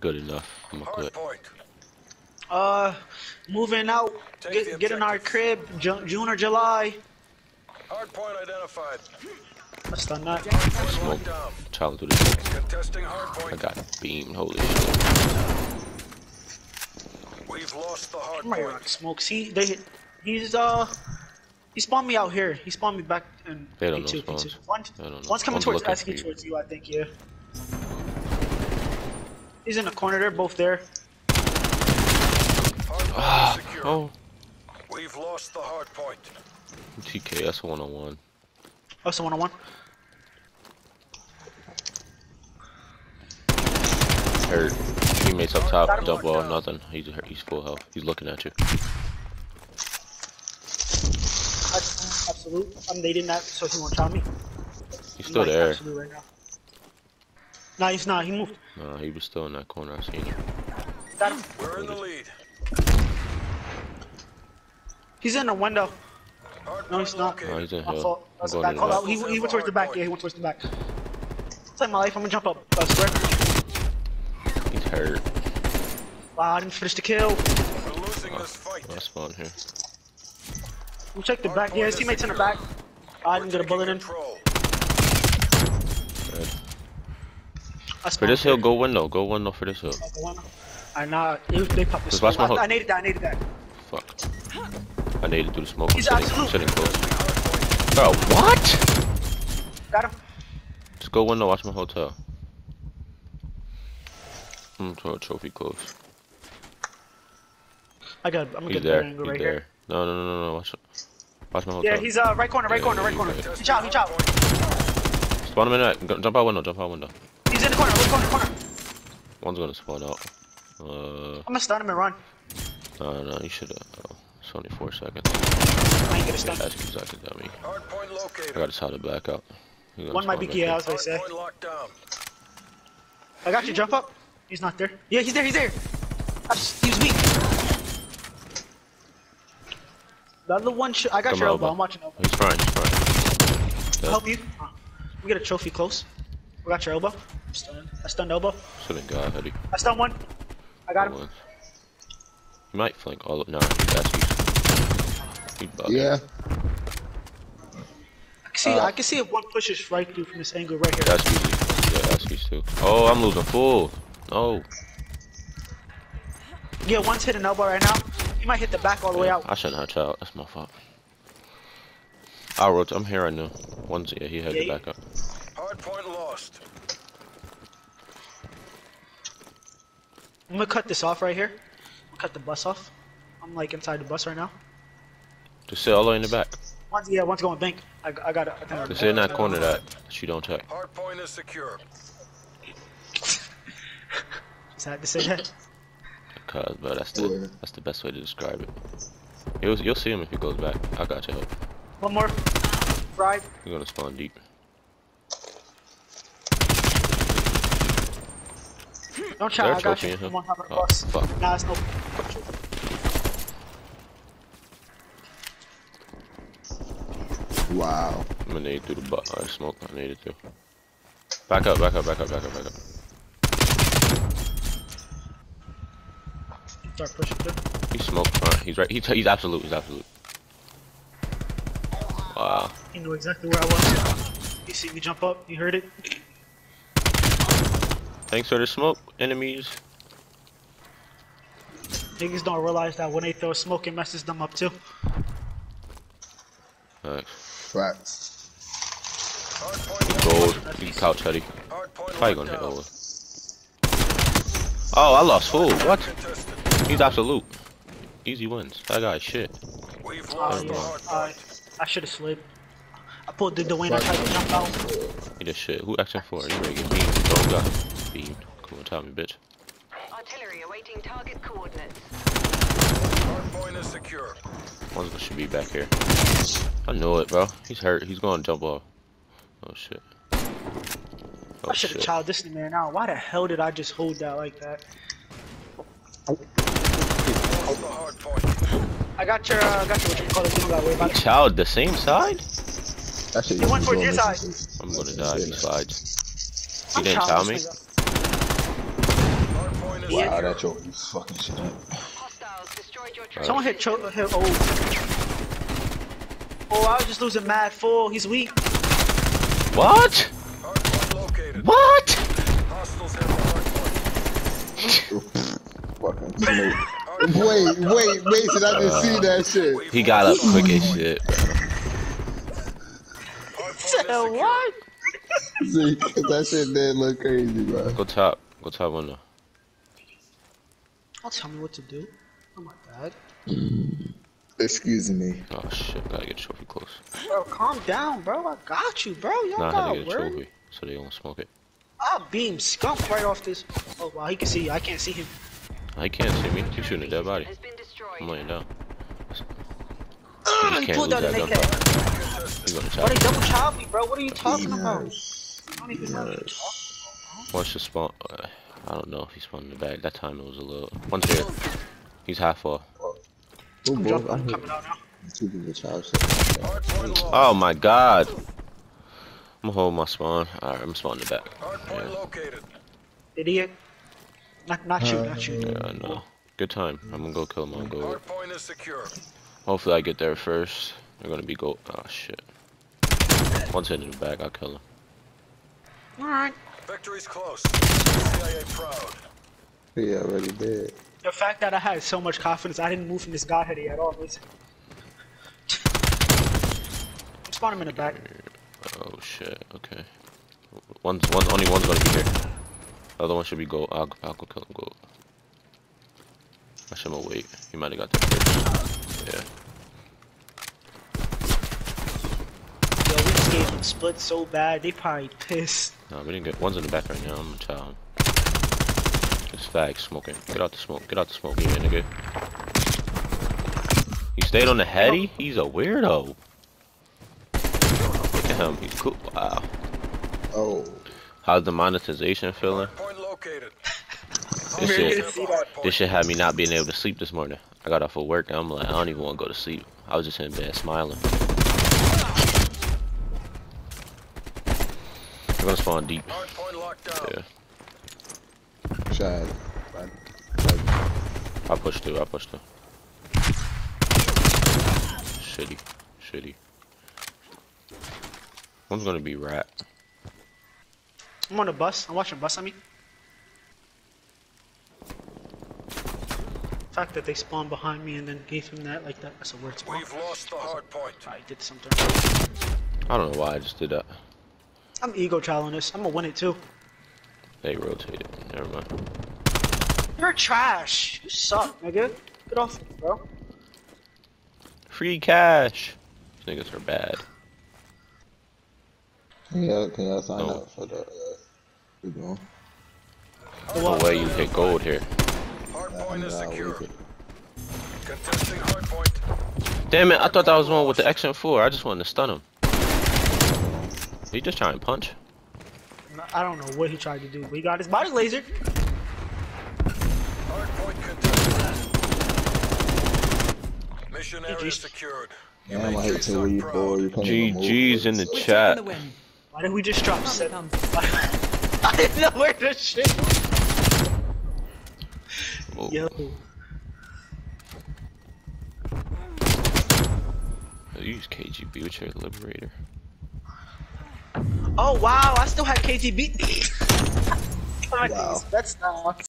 Good enough. I'm gonna quit. Moving out. Get in our crib. June or July. Hard point identified. Let's stun that. Smoke. Child do this. Contesting hard point. I got beamed. Holy shit. We've lost the hard point. Smoke. See, he spawned me out here. He spawned me back in P2. One's coming towards asking towards you, I think. Yeah. He's in the corner. They're both there. Oh. We've lost the hard point. TK, that's a 1-on-1. That's a 1-on-1. Her teammates up top, double, nothing. He's full health. He's looking at you. Absolute. They didn't have, so he won't try me. He's still there. Absolute right now. Nah, he's not. He moved. Nah, he was still in that corner. I seen him. We're in the lead. He's in the window. No, he's not. No, he's in hell. He went towards the back. Yeah, he went towards the back. It's like my life. I'm gonna jump up. Square. He's hurt. Wow, I didn't finish the kill. We're losing this fight. I spawned here. We'll check the back. Yeah, his teammate's in the back. I didn't get a bullet in. For this hill, go window. Go window for this hill. I know. They popped this. I needed that. I needed that. Fuck. I needed to do the smoke. He's I'm sitting close. Bro, what? Got him. Just go window, watch my hotel. I'm gonna throw a trophy close. I'm gonna get there. Angle right there. No, watch my hotel. Yeah, he's right corner. Good job. Spawn him in that. Jump out window. He's in the corner. One's gonna spawn out. I'm gonna stun him and run. No, you should've. Oh. It's only 4 seconds. I ain't gonna stun. I gotta try to back up. One might be key, as I say. I got you, jump up. He's not there. Yeah, he's there. He was weak. The other one, I got your elbow. I'm watching elbow. He's fine. Yeah. Help you. We got a trophy close. We got your elbow. I stunned elbow. Shouldn't go, Eddie. I stunned one. I got him. He might flank all up. No, that's you. Yeah. I can see if one pushes right through from this angle right here. That's easy. Yeah, that's easy too. Oh, I'm losing full. No. Yeah, one's hitting elbow right now. He might hit the back all the way out. I shouldn't have tried. That's my fault. I wrote. I'm here right now. One's here. He had the back up. Hard point lost. I'm gonna cut this off right here. I'll cut the bus off. I'm like inside the bus right now. Just sit all the way in the back. One's going bank. I got it. Just sit in that corner that you don't touch. Hard point is secure. Just had to say that. Cause, bro, that's the best way to describe it. You'll see him if he goes back. I got your help. One more. Right. You're gonna spawn deep. Don't try. I got you. Come on, hop on the bus. Fuck. Nah, it's no. Wow. I'm gonna need to do the butt. I smoked. I needed to. Back up. Start pushing through. He smoked. Alright, he's right. He's absolute. Wow. He knew exactly where I was. You see me jump up. You heard it. Thanks for the smoke, enemies. Niggas don't realize that when they throw smoke, it messes them up too. Thanks. Gold, you couch, Huddy. Probably gonna hit over. Oh, I lost full. What? He's absolute. Easy wins. That guy's shit. I should have slipped. I pulled the Dwayne. I tried to jump out. He just shit. Who action for? You ready to get beamed? Don't got beamed. Come on, Tommy, bitch. Artillery awaiting target coordinates. Point is secure. One's should be back here. I know it, bro. He's hurt. He's gonna jump off. Oh shit. I should have child this man out. Why the hell did I just hold that like that? I got your what you call it. You got way back. Child, the same side? He went for your side. I'm gonna die. He slides. He didn't tell me. Wow, that choke, you fucking shit up. Someone hit choke, hit old. Oh, I was just losing mad full, he's weak. What? What? Wait, Mason, I didn't see that shit. He got up quick as shit. What? See, that shit did look crazy, bro. Go top window. Don't tell me what to do. Oh my god. Excuse me. Oh shit, gotta get Trophy close. Bro, calm down, bro. I got you, bro. You don't gotta get worry. Trophy, so they don't smoke it. I'll beam skunk right off this. Oh wow, he can see you. I can't see him. I can't see me. Keep shooting at that body. I'm laying down. You can't lose that gunfire. Why they double chop me, bro? What are you talking about? I don't even know what you're talking about. Watch the spawn. I don't know if he spawned in the back. That time it was a little. One's here. He's half off. I'm coming out now. Oh my god. I'm gonna hold my spawn. Alright, I'm spawning the back. Yeah. Idiot. Not you. Yeah, no. Good time. I'm gonna go kill him. I'm gonna go. Hopefully I get there first. They're gonna be gold. Oh shit. One's in the back, I'll kill him. Alright. Victory's close. CIA proud. He already did. The fact that I had so much confidence, I didn't move from this godheady at all recently. Spawn him in the back. Oh shit, okay. Only one's gonna be here. The other one should be gold. I'll go kill him gold. I should have wait. He might have got that first. Yeah. Split so bad, they probably pissed. No, we didn't get one's in the back right now. I'm gonna tell him. This fag smoking. Get out the smoke, you nigga. He stayed on the heady? He's a weirdo. Look at him, he's cool. Wow. Oh. How's the monetization feeling? This shit had me not being able to sleep this morning. I got off of work and I'm like, I don't even want to go to sleep. I was just in bed smiling. I'm gonna spawn deep. Yeah. I pushed through. Shitty. One's gonna be rat. I'm on the bus. I'm watching bus on me. The fact that they spawned behind me and then gave him that like that, that's a weird spawn. We've lost the hard point. I did something. I don't know why I just did that. I'm ego trialing this. I'm gonna win it too. They rotated. Never mind. You're trash. You suck, nigga. Get off me, bro. Free cash. These niggas are bad. Yeah, can y'all sign up for the? No way you hit gold here. Hard point is secure. Contesting hard point. Damn it! I thought that was one with the XM4. I just wanted to stun him. He just trying to punch. I don't know what he tried to do, but he got his body lasered. Mission area secured. Damn, I hate to leave, boy. GG's in the chat. Why did we just drop 7? I didn't know where this shit was. Whoa. Yo. Use KGB with your liberator. Oh wow, I still had KGB. Wow. That's not